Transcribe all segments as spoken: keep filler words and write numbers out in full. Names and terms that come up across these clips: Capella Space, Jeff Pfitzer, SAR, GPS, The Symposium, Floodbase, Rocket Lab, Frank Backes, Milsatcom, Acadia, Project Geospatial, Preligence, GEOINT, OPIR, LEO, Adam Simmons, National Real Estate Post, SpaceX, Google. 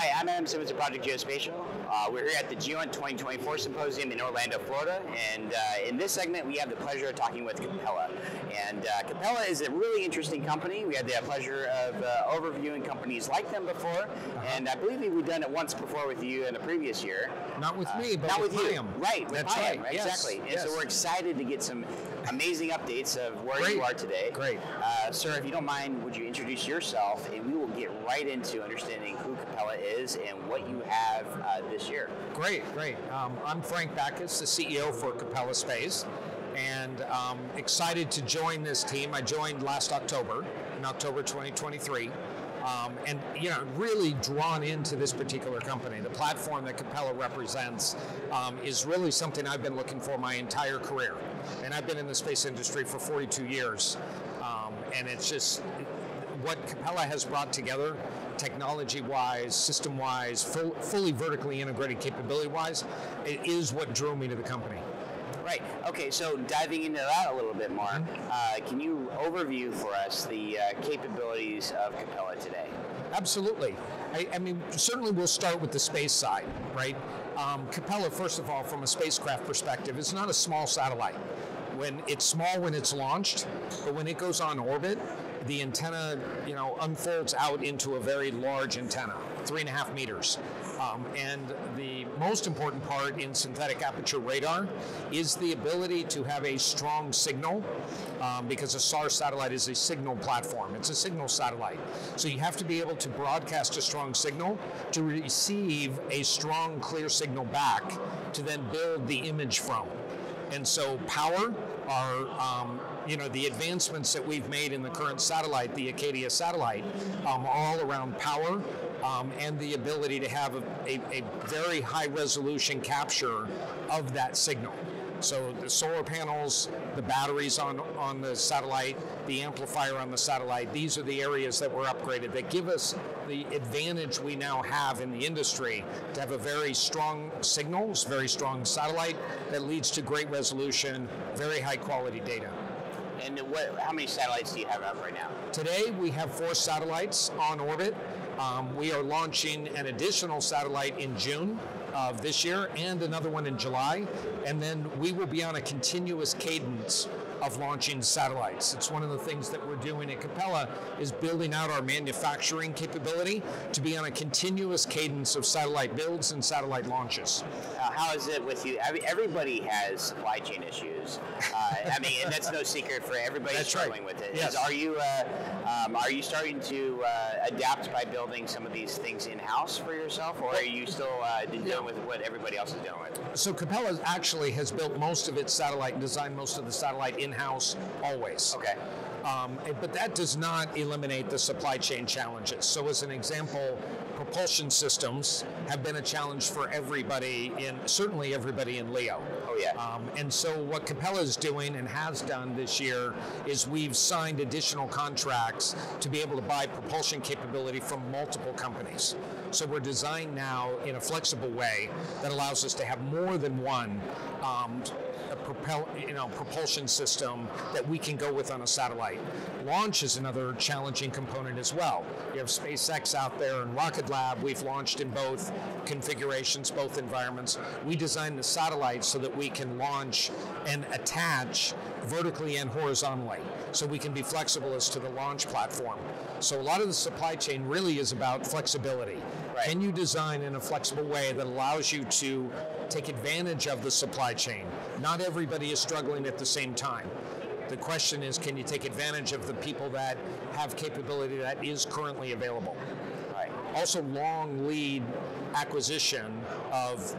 Hi, I'm Adam Simmons of Project Geospatial. Uh, we're here at the GEOINT twenty twenty-four Symposium in Orlando, Florida, and uh, in this segment we have the pleasure of talking with Capella. And uh, Capella is a really interesting company. We had the pleasure of uh, overviewing companies like them before, uh-huh. and I believe we've done it once before with you in the previous year. Not with uh, me, but not with, with you. Right, with That's Piam, right, yes. exactly. And yes. so we're excited to get some amazing updates of where Great. you are today. Great. Uh, sir, if you don't mind, would you introduce yourself, and we will get right into understanding who Capella is and what you have uh, this year. Great, great. Um, I'm Frank Backes, the C E O for Capella Space, and um, excited to join this team. I joined last October, in October twenty twenty-three, um, and you know, really drawn into this particular company. The platform that Capella represents um, is really something I've been looking for my entire career, and I've been in the space industry for forty-two years, um, and it's just what Capella has brought together, technology-wise, system-wise, full, fully vertically integrated capability-wise, it is what drew me to the company. Right. Okay, so diving into that a little bit more, mm-hmm. uh, can you overview for us the uh, capabilities of Capella today? Absolutely. I, I mean, certainly we'll start with the space side, right? Um, Capella, first of all, from a spacecraft perspective, is not a small satellite. When it's small when it's launched, but when it goes on orbit, the antenna, you know, unfolds out into a very large antenna, three and a half meters. Um, and the most important part in synthetic aperture radar is the ability to have a strong signal, um, because a SAR satellite is a signal platform. It's a signal satellite. So you have to be able to broadcast a strong signal to receive a strong, clear signal back to then build the image from. And so power are, um, you know, the advancements that we've made in the current satellite, the Acadia satellite, um, all around power um, and the ability to have a, a, a very high resolution capture of that signal. So the solar panels, the batteries on, on the satellite, the amplifier on the satellite, these are the areas that were upgraded that give us the advantage we now have in the industry to have a very strong signals, very strong satellite that leads to great resolution, very high quality data. And what, how many satellites do you have up right now? Today we have four satellites on orbit. Um, we are launching an additional satellite in June of this year and another one in July. And then we will be on a continuous cadence of launching satellites. It's one of the things that we're doing at Capella is building out our manufacturing capability to be on a continuous cadence of satellite builds and satellite launches. Uh, how is it with you? I mean, everybody has supply chain issues. Uh, I mean, and that's no secret for everybody that's struggling right. with it. Yes. Is, are you uh, um, are you starting to uh, adapt by building some of these things in-house for yourself, or are you still uh, dealing yeah. with what everybody else is dealing with? So Capella actually has built most of its satellite, designed most of the satellite in in-house always. Okay. Um, but that does not eliminate the supply chain challenges. So as an example, propulsion systems have been a challenge for everybody in, certainly everybody in LEO. Oh yeah. Um, and so what Capella is doing and has done this year is we've signed additional contracts to be able to buy propulsion capability from multiple companies. So we're designed now in a flexible way that allows us to have more than one um, a propel, you know, propulsion system that we can go with on a satellite. Launch is another challenging component as well. You have SpaceX out there and Rocket Lab. We've launched in both configurations, both environments. We designed the satellite so that we can launch and attach vertically and horizontally, so we can be flexible as to the launch platform. So a lot of the supply chain really is about flexibility. Right. Can you design in a flexible way that allows you to take advantage of the supply chain? Not everybody is struggling at the same time. The question is, can you take advantage of the people that have capability that is currently available? Right. Also, long lead acquisition of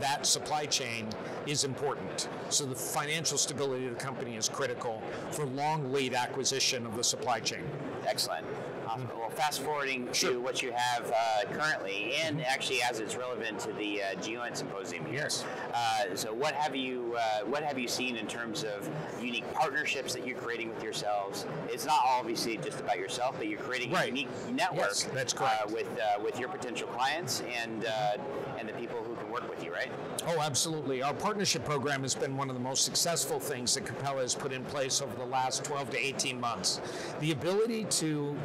that supply chain is important. So the financial stability of the company is critical for long lead acquisition of the supply chain. Excellent. Awesome. Well, fast forwarding sure. to what you have uh, currently, and actually as it's relevant to the uh, GEOINT Symposium here. Yes. Uh, so what have you uh, what have you seen in terms of unique partnerships that you're creating with yourselves? It's not obviously just about yourself, but you're creating right. a unique network. Yes, that's correct. Uh, with uh, with your potential clients and uh, and the people who can work with you, right? Oh, absolutely. Our partnership program has been one of the most successful things that Capella has put in place over the last twelve to eighteen months. The ability to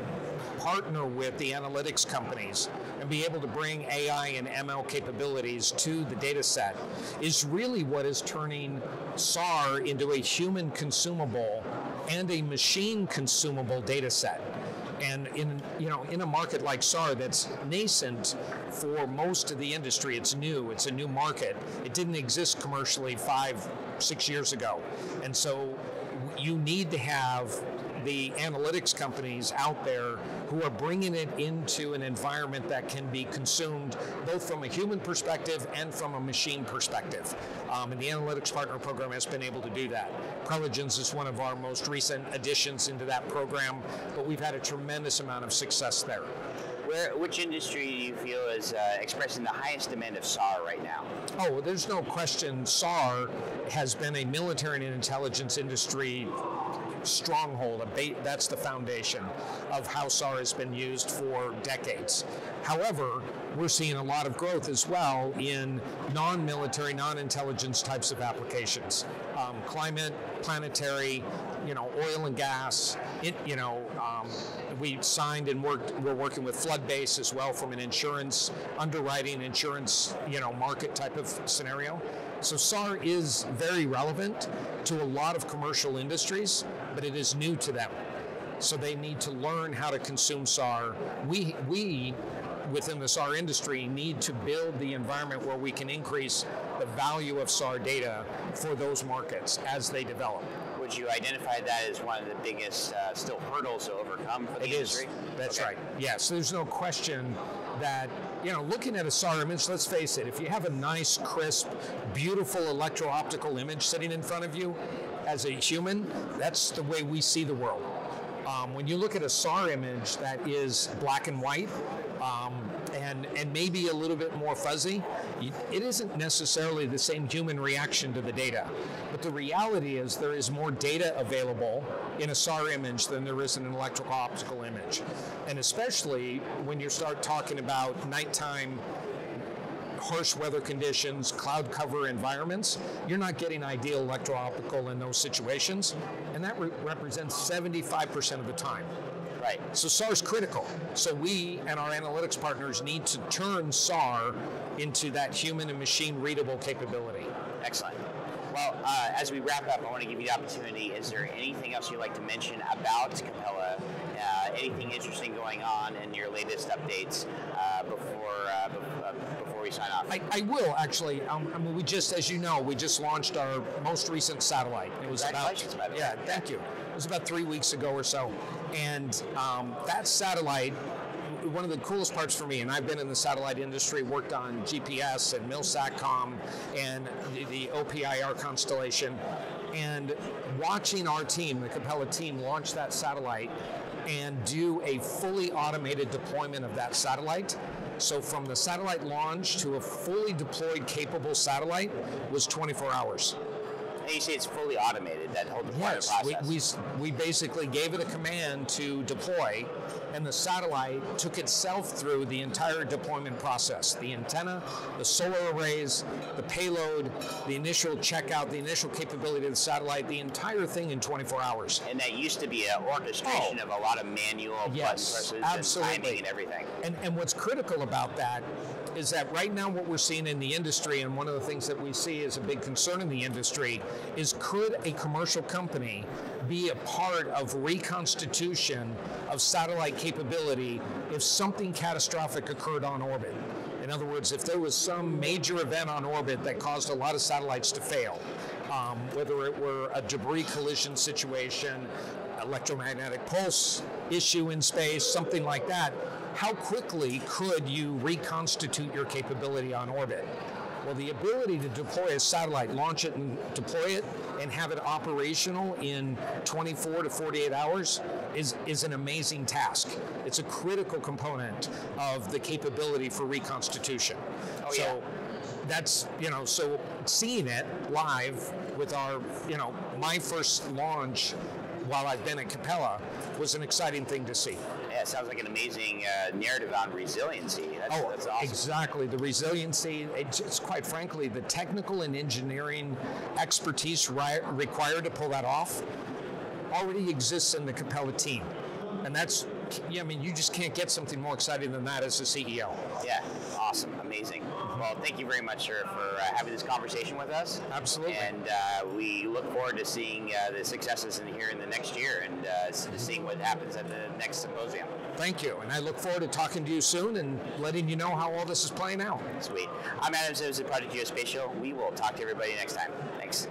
partner with the analytics companies and be able to bring A I and M L capabilities to the data set is really what is turning S A R into a human consumable and a machine consumable data set. And in, you know, in a market like S A R that's nascent for most of the industry, it's new, it's a new market. It didn't exist commercially five, six years ago. And so you need to have the analytics companies out there who are bringing it into an environment that can be consumed both from a human perspective and from a machine perspective. Um, and the Analytics Partner Program has been able to do that. Preligence is one of our most recent additions into that program, but we've had a tremendous amount of success there. Where, which industry do you feel is uh, expressing the highest demand of S A R right now? Oh, well, there's no question S A R has been a military and intelligence industry stronghold. That's the foundation of how S A R has been used for decades. However, we're seeing a lot of growth as well in non-military, non-intelligence types of applications. Um, climate, planetary, you know, oil and gas, it, you know, um, we signed and worked, we're working with Floodbase as well from an insurance, underwriting insurance, you know, market type of scenario. So S A R is very relevant to a lot of commercial industries, but it is new to them. So they need to learn how to consume S A R. We, we within the S A R industry need to build the environment where we can increase the value of S A R data for those markets as they develop. Would you identify that as one of the biggest uh, still hurdles to overcome for the industry? It is. That's right. Yes, there's no question that, you know, looking at a S A R image, let's face it, if you have a nice, crisp, beautiful electro-optical image sitting in front of you, as a human, that's the way we see the world. Um, when you look at a S A R image that is black and white, um, and, and maybe a little bit more fuzzy, it isn't necessarily the same human reaction to the data. But the reality is there is more data available in a S A R image than there is in an electrical optical image. And especially when you start talking about nighttime, harsh weather conditions, cloud cover environments, you're not getting ideal electro-optical in those situations, and that re represents seventy-five percent of the time. Right. So S A R's critical. So we and our analytics partners need to turn S A R into that human and machine readable capability. Excellent. Well, uh, as we wrap up, I want to give you the opportunity. Is there anything else you'd like to mention about Capella? Uh, anything interesting going on in your latest updates uh, before uh, before we sign off? I, I will, actually. Um, I mean, we just, as you know, we just launched our most recent satellite. It was about, yeah, thank you. It was about three weeks ago or so. And um, that satellite, one of the coolest parts for me, and I've been in the satellite industry, worked on G P S and Milsatcom and the, the O P I R constellation, and watching our team, the Capella team, launch that satellite and do a fully automated deployment of that satellite. So from the satellite launch to a fully deployed, capable satellite was twenty-four hours. And you say it's fully automated, that whole deployment yes, process? Yes, we, we, we basically gave it a command to deploy, and the satellite took itself through the entire deployment process. The antenna, the solar arrays, the payload, the initial checkout, the initial capability of the satellite, the entire thing in twenty-four hours. And that used to be an orchestration oh, of a lot of manual yes, button presses and timing and everything. And, and what's critical about that is that right now what we're seeing in the industry, and one of the things that we see is a big concern in the industry, is could a commercial company be a part of reconstitution of satellite capability if something catastrophic occurred on orbit? In other words, if there was some major event on orbit that caused a lot of satellites to fail, um, whether it were a debris collision situation, electromagnetic pulse issue in space, something like that, how quickly could you reconstitute your capability on orbit? Well, the ability to deploy a satellite, launch it and deploy it, and have it operational in twenty-four to forty-eight hours is, is an amazing task. It's a critical component of the capability for reconstitution. Oh, so yeah. that's, you know, so seeing it live with our, you know, my first launch while I've been at Capella was an exciting thing to see. Yeah, it sounds like an amazing uh, narrative on resiliency. That's, oh, that's awesome. Exactly. The resiliency, it's, it's quite frankly, the technical and engineering expertise required to pull that off already exists in the Capella team. And that's, yeah, I mean, you just can't get something more exciting than that as the C E O. Yeah, awesome, amazing. Well, thank you very much, sir, for uh, having this conversation with us. Absolutely. And uh, we look forward to seeing uh, the successes in here in the next year and uh, seeing what happens at the next symposium. Thank you, and I look forward to talking to you soon and letting you know how all this is playing out. Sweet. I'm Adam Simmons at Project Geospatial. We will talk to everybody next time. Thanks.